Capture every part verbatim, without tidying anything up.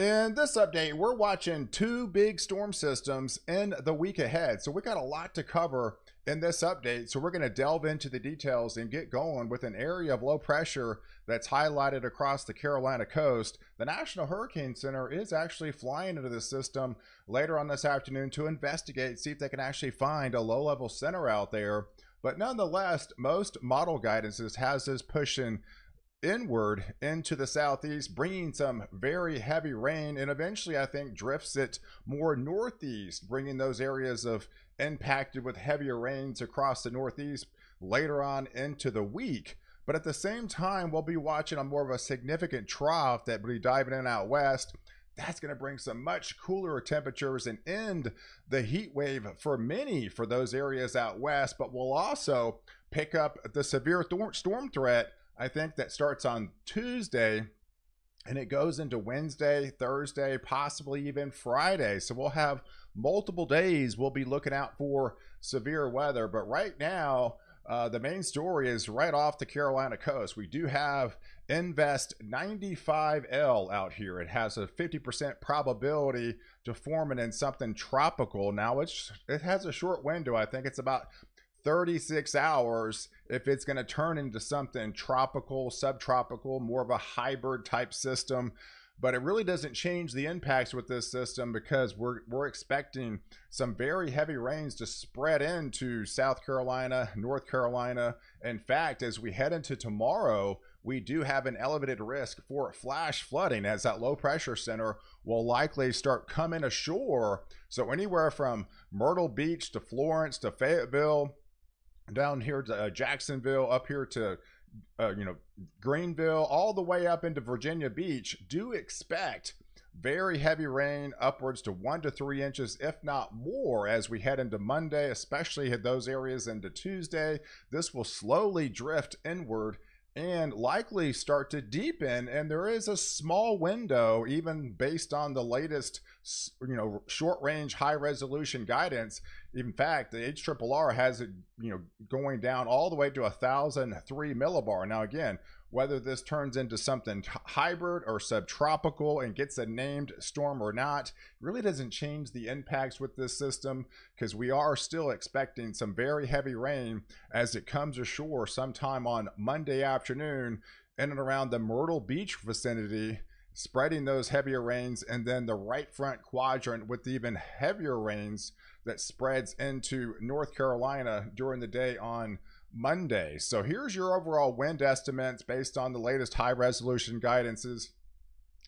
In this update, we're watching two big storm systems in the week ahead. So we got a lot to cover in this update. So we're going to delve into the details and get going with an area of low pressure that's highlighted across the Carolina coast. The National Hurricane Center is actually flying into the system later on this afternoon to investigate, see if they can actually find a low-level center out there. But nonetheless, most model guidances has this pushing inward into the southeast, bringing some very heavy rain, and eventually I think drifts it more northeast, bringing those areas of impacted with heavier rains across the northeast later on into the week. But at the same time, we'll be watching on more of a significant trough that will be diving in out west. That's going to bring some much cooler temperatures and end the heat wave for many for those areas out west, but we'll also pick up the severe th- storm threat. I think that starts on Tuesday and it goes into Wednesday, Thursday, possibly even Friday. So we'll have multiple days we'll be looking out for severe weather. But right now, uh, the main story is right off the Carolina coast. We do have Invest ninety-five L out here. It has a fifty percent probability to form it in something tropical. Now, it's, it has a short window. I think it's about thirty-six hours if it's going to turn into something tropical, subtropical, more of a hybrid type system. But it really doesn't change the impacts with this system because we're, we're expecting some very heavy rains to spread into South Carolina, North Carolina. In fact, as we head into tomorrow, we do have an elevated risk for flash flooding as that low pressure center will likely start coming ashore. So anywhere from Myrtle Beach to Florence to Fayetteville, down here to uh, Jacksonville, up here to uh, you know, Greenville, all the way up into Virginia Beach, do expect very heavy rain, upwards to one to three inches, if not more, as we head into Monday, especially hit those areas into Tuesday. This will slowly drift inward and likely start to deepen, and there is a small window, even based on the latest, you know, short-range, high-resolution guidance. In fact, the H R R R has it, you know, going down all the way to one thousand three millibar. Now, again, whether this turns into something hybrid or subtropical and gets a named storm or not, really doesn't change the impacts with this system because we are still expecting some very heavy rain as it comes ashore sometime on Monday afternoon in and around the Myrtle Beach vicinity, spreading those heavier rains, and then the right front quadrant with even heavier rains that spreads into North Carolina during the day on Monday. So here's your overall wind estimates based on the latest high resolution guidances.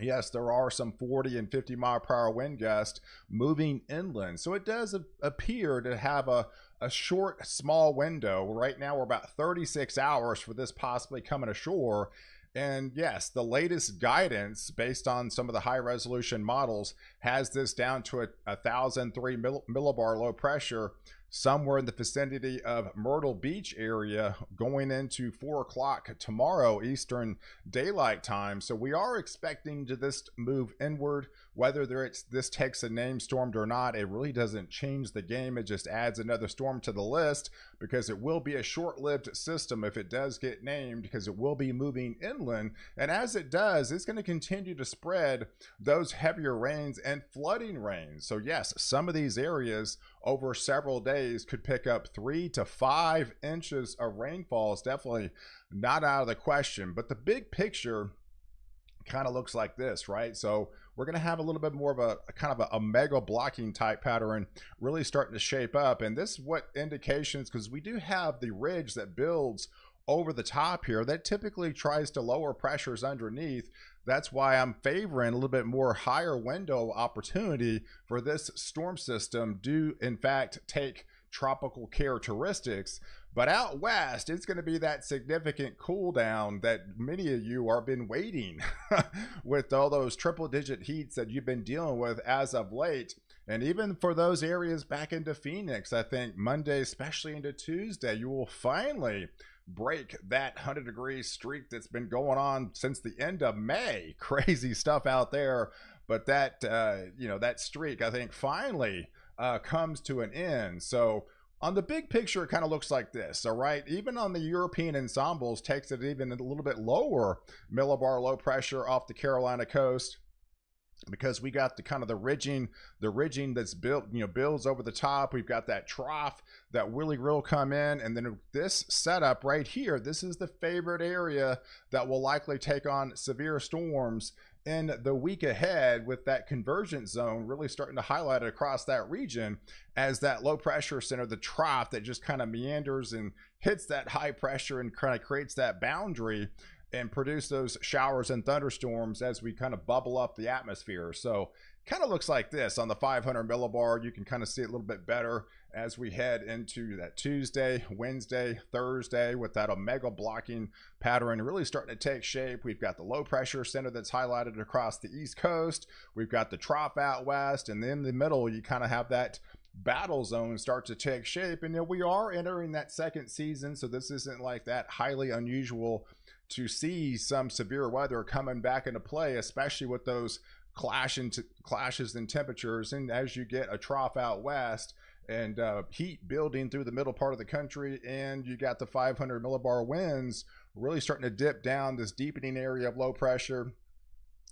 Yes, there are some forty and fifty mile per hour wind gusts moving inland. So it does appear to have a, a short, small window. Right now, we're about thirty-six hours for this possibly coming ashore. And yes, the latest guidance based on some of the high resolution models has this down to a, a one thousand three millibar low pressure somewhere in the vicinity of Myrtle Beach area going into four o'clock tomorrow Eastern Daylight Time. So we are expecting to this move inward. Whether there it's, this takes a name storm or not, it really doesn't change the game. It just adds another storm to the list because it will be a short-lived system if it does get named, because it will be moving inland. And as it does, it's going to continue to spread those heavier rains and flooding rains. So yes, some of these areas over several days could pick up three to five inches of rainfall. It's definitely not out of the question, but the big picture kind of looks like this, right? So we're going to have a little bit more of a, a kind of a, a mega blocking type pattern really starting to shape up. And this is what indications, because we do have the ridge that builds over the top here that typically tries to lower pressures underneath. That's why I'm favoring a little bit more higher window opportunity for this storm system do in fact take tropical characteristics. But out west, it's going to be that significant cool down that many of you are been waiting with all those triple digit heats that you've been dealing with as of late. And even for those areas back into Phoenix, I think Monday, especially into Tuesday, you will finally break that one hundred degree streak that's been going on since the end of May. Crazy stuff out there, but that uh you know, that streak I think finally uh comes to an end. So on the big picture, it kind of looks like this. All right, even on the European ensembles, takes it even a little bit lower millibar low pressure off the Carolina coast. because we got the kind of the ridging, the ridging that's built, you know, builds over the top. We've got that trough that Willy Grill come in, and then this setup right here, this is the favorite area that will likely take on severe storms in the week ahead, with that convergence zone really starting to highlight it across that region as that low pressure center, the trough that just kind of meanders and hits that high pressure and kind of creates that boundary and produce those showers and thunderstorms as we kind of bubble up the atmosphere. So kind of looks like this on the five hundred millibar. You can kind of see it a little bit better as we head into that Tuesday, Wednesday, Thursday, with that Omega blocking pattern really starting to take shape. We've got the low pressure center that's highlighted across the East Coast. We've got the trough out west, and then in the middle, you kind of have that battle zone start to take shape. And you know, we are entering that second season, so this isn't like that highly unusual to see some severe weather coming back into play, especially with those clash into clashes in temperatures. And as you get a trough out west and uh, heat building through the middle part of the country, and you got the five hundred millibar winds really starting to dip down this deepening area of low pressure,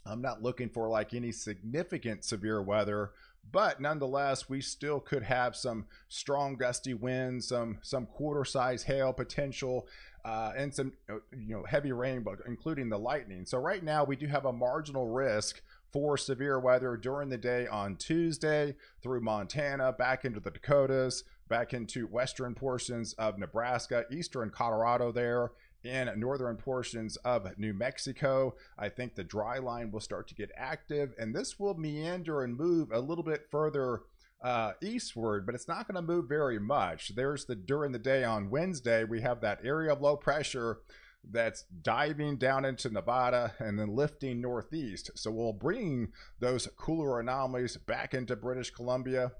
I'm not looking for like any significant severe weather, but nonetheless, we still could have some strong gusty winds, some some quarter size hail potential, uh, and some you know heavy rain, but including the lightning. So right now we do have a marginal risk for severe weather during the day on Tuesday through Montana, back into the Dakotas, back into western portions of Nebraska, eastern Colorado there, in northern portions of New Mexico. I think the dry line will start to get active, and this will meander and move a little bit further uh, eastward, but it's not going to move very much. There's the during the day on Wednesday, we have that area of low pressure that's diving down into Nevada and then lifting northeast. So we'll bring those cooler anomalies back into British Columbia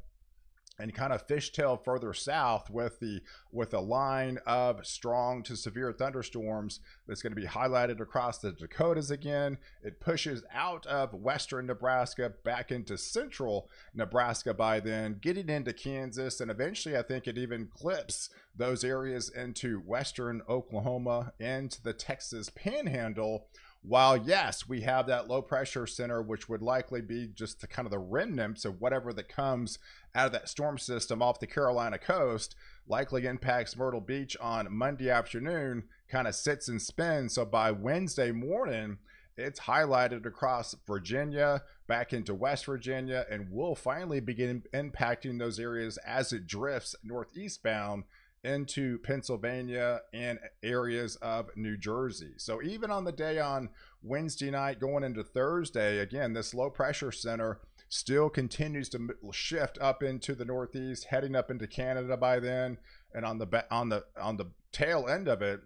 and kind of fishtail further south with the with a line of strong to severe thunderstorms that's going to be highlighted across the Dakotas again. It pushes out of western Nebraska back into central Nebraska by then, getting into Kansas, and eventually I think it even clips those areas into western Oklahoma and the Texas Panhandle. While, yes, we have that low pressure center, which would likely be just the kind of the remnants of whatever that comes out of that storm system off the Carolina coast, likely impacts Myrtle Beach on Monday afternoon, kind of sits and spins. So by Wednesday morning, it's highlighted across Virginia, back into West Virginia, and will finally begin impacting those areas as it drifts northeastbound into Pennsylvania and areas of New Jersey. So even on the day on Wednesday night going into Thursday, again, this low pressure center still continues to shift up into the northeast, heading up into Canada by then. And on the on the on the tail end of it,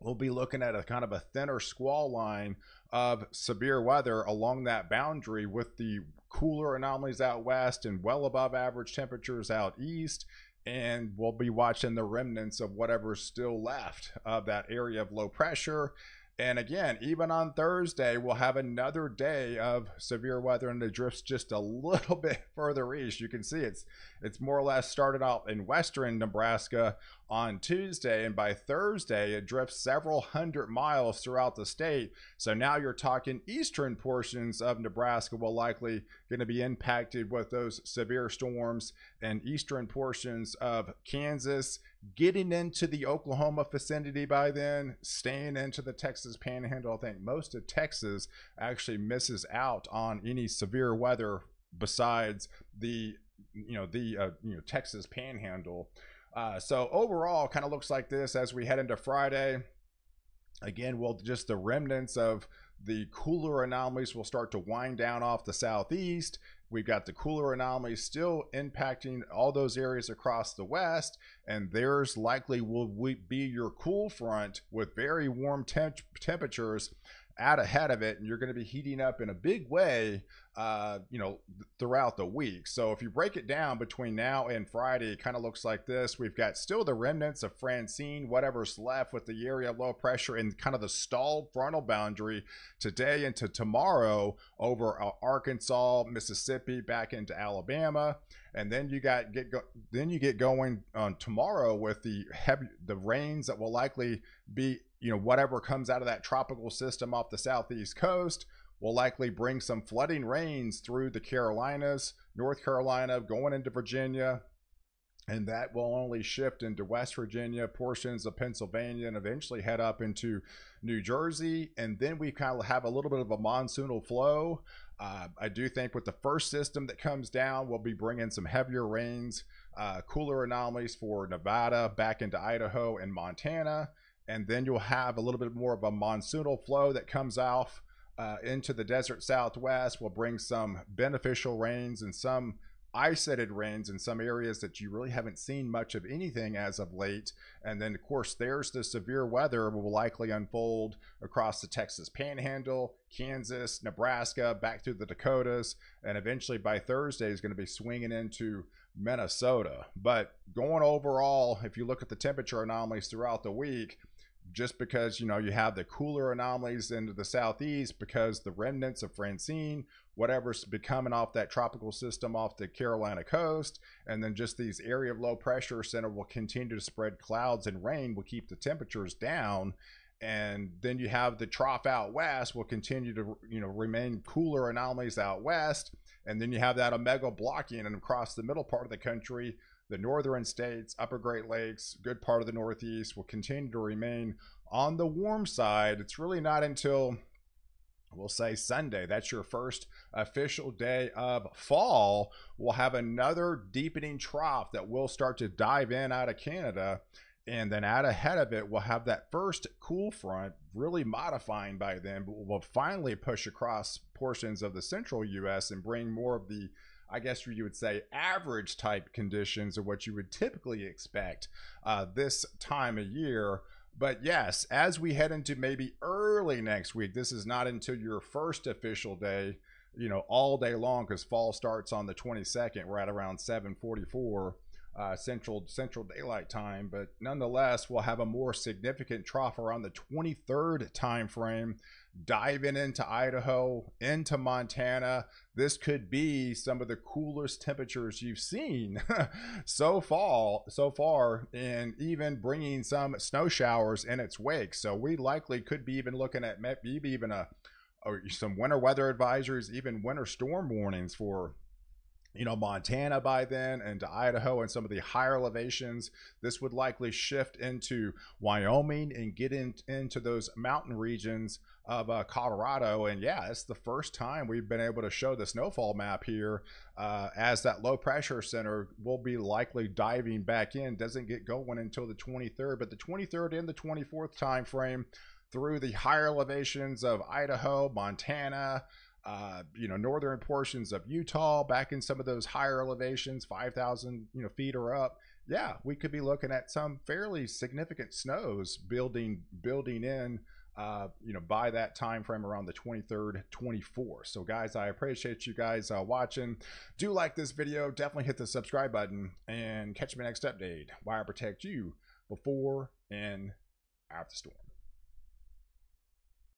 we'll be looking at a kind of a thinner squall line of severe weather along that boundary, with the cooler anomalies out west and well above average temperatures out east. And we'll be watching the remnants of whatever's still left of that area of low pressure. And again, even on Thursday, we'll have another day of severe weather, and it drifts just a little bit further east. You can see it's it's more or less started out in western Nebraska on Tuesday, and by Thursday, it drifts several hundred miles throughout the state. So now you're talking eastern portions of Nebraska will likely going to be impacted with those severe storms, and eastern portions of Kansas, getting into the Oklahoma vicinity by then, staying into the Texas Panhandle. I think most of Texas actually misses out on any severe weather besides the you know the uh, you know Texas Panhandle. Uh, so overall, kind of looks like this as we head into Friday. Again, we'll just the remnants of the cooler anomalies will start to wind down off the southeast. We've got the cooler anomalies still impacting all those areas across the west, and there's likely will be your cool front with very warm temp temperatures out ahead of it, and you're going to be heating up in a big way, uh, you know, throughout the week. So if you break it down between now and Friday, it kind of looks like this. We've got still the remnants of Francine, whatever's left with the area of low pressure and kind of the stalled frontal boundary today into tomorrow over Arkansas, Mississippi, back into Alabama. And then you got get go, then you get going on tomorrow with the heavy the rains that will likely be, you know, whatever comes out of that tropical system off the southeast coast, will likely bring some flooding rains through the Carolinas, North Carolina, going into Virginia, and that will only shift into West Virginia, portions of Pennsylvania, and eventually head up into New Jersey. And then we kind of have a little bit of a monsoonal flow. Uh, I do think with the first system that comes down, we'll be bringing some heavier rains, uh, cooler anomalies for Nevada, back into Idaho and Montana. And then you'll have a little bit more of a monsoonal flow that comes off uh, into the desert Southwest. We'll bring some beneficial rains and some isolated rains in some areas that you really haven't seen much of anything as of late. And then of course there's the severe weather will likely unfold across the Texas Panhandle, Kansas, Nebraska, back through the Dakotas, and eventually by Thursday is going to be swinging into Minnesota. But going overall, if you look at the temperature anomalies throughout the week, just because, you know, you have the cooler anomalies into the southeast because the remnants of Francine, whatever's becoming off that tropical system off the Carolina coast, and then just these area of low pressure center will continue to spread clouds and rain will keep the temperatures down. And then you have the trough out west will continue to, you know, remain cooler anomalies out west. And then you have that omega blocking and across the middle part of the country, the northern states, upper Great Lakes, good part of the Northeast will continue to remain on the warm side. It's really not until, we'll say, Sunday, that's your first official day of fall, we'll have another deepening trough that will start to dive in out of Canada. And then out ahead of it, we'll have that first cool front really modifying by then, but we'll finally push across portions of the central U S and bring more of the, I guess you would say, average type conditions are what you would typically expect uh, this time of year. But yes, as we head into maybe early next week, this is not until your first official day, you know, all day long, because fall starts on the twenty-second. We're at around seven forty-four uh, Central Central Daylight Time. But nonetheless, we'll have a more significant trough around the twenty-third time frame, diving into Idaho, into Montana. This could be some of the coolest temperatures you've seen so fall so far, and even bringing some snow showers in its wake. So we likely could be even looking at maybe even a or some winter weather advisories, even winter storm warnings for, you know, Montana by then, and to Idaho and some of the higher elevations. This would likely shift into Wyoming and get in, into those mountain regions of uh, Colorado. And yeah, it's the first time we've been able to show the snowfall map here uh, as that low pressure center will be likely diving back in. Doesn't get going until the twenty-third, but the twenty-third and the twenty-fourth time frame through the higher elevations of Idaho, Montana, Uh, you know, northern portions of Utah, back in some of those higher elevations, five thousand you know, feet or up. Yeah, we could be looking at some fairly significant snows building building in, uh, you know, by that time frame around the twenty-third, twenty-fourth. So, guys, I appreciate you guys uh, watching. Do like this video. Definitely hit the subscribe button and catch my next update. Why I protect you before and after storm.